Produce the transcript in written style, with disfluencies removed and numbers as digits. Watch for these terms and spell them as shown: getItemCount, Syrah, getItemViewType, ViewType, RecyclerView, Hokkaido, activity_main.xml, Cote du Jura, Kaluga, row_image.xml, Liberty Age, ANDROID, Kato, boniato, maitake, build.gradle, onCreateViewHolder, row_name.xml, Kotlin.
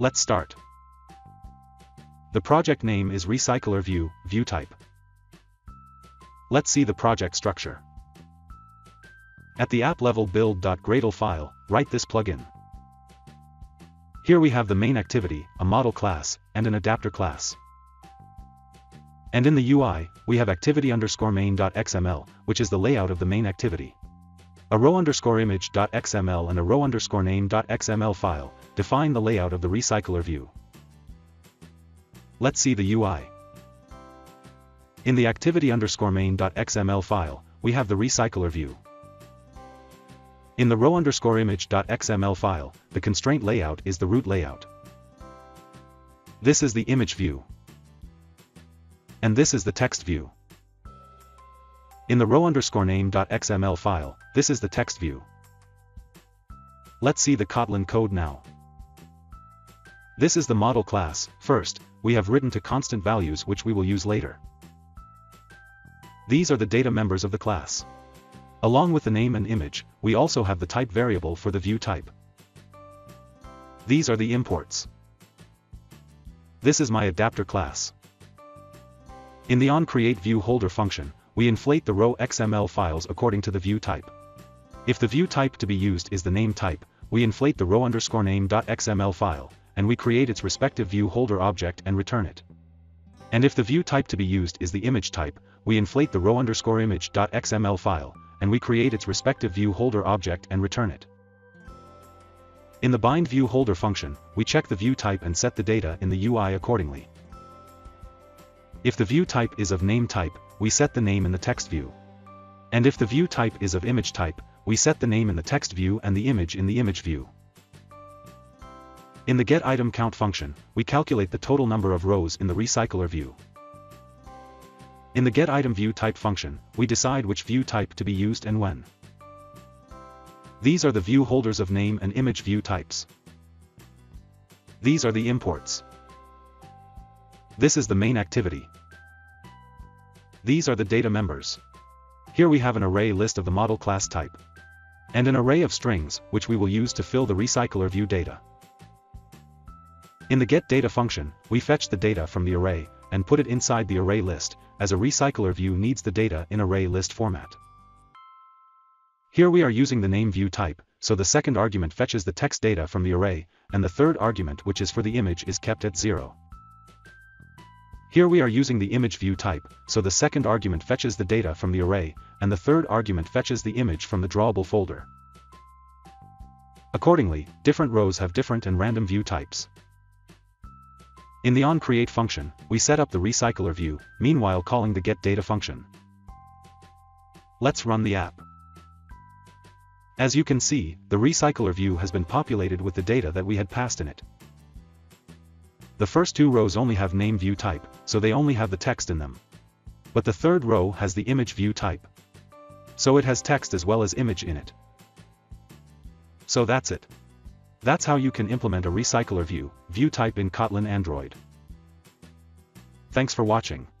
Let's start. The project name is RecyclerView, ViewType. Let's see the project structure. At the app level build.gradle file, write this plugin. Here we have the main activity, a model class, and an adapter class. And in the UI, we have activity_main.xml, which is the layout of the main activity. A row_image.xml and a row_name.xml file define the layout of the recycler view. Let's see the UI. In the activity_main.xml file, we have the recycler view. In the row_image.xml file, the constraint layout is the root layout. This is the image view. And this is the text view. In the row_name.xml file, this is the text view. Let's see the Kotlin code now. This is the model class. First, we have written to constant values which we will use later. These are the data members of the class. Along with the name and image, we also have the type variable for the view type. These are the imports. This is my adapter class. In the onCreateViewHolder function, we inflate the row XML files according to the view type. If the view type to be used is the name type, we inflate the row_name.xml file, and we create its respective view holder object and return it. And if the view type to be used is the image type, we inflate the row_image.xml file, and we create its respective view holder object and return it. In the bindViewHolder function, we check the view type and set the data in the UI accordingly. If the view type is of name type, we set the name in the text view. And if the view type is of image type, we set the name in the text view and the image in the image view. In the getItemCount function, we calculate the total number of rows in the recycler view. In the getItemViewType function, we decide which view type to be used and when. These are the view holders of name and image view types. These are the imports. This is the main activity. These are the data members. Here we have an array list of the model class type. And an array of strings, which we will use to fill the recycler view data. In the getData function, we fetch the data from the array, and put it inside the array list, as a recycler view needs the data in array list format. Here we are using the name view type, so the second argument fetches the text data from the array, and the third argument, which is for the image, is kept at 0. Here we are using the image view type, so the second argument fetches the data from the array, and the third argument fetches the image from the drawable folder. Accordingly, different rows have different and random view types. In the onCreate function, we set up the recycler view, meanwhile calling the getData function. Let's run the app. As you can see, the recycler view has been populated with the data that we had passed in it. The first two rows only have name view type, so they only have the text in them. But the third row has the image view type. So it has text as well as image in it. So that's it. That's how you can implement a recycler view type in Kotlin Android. Thanks for watching.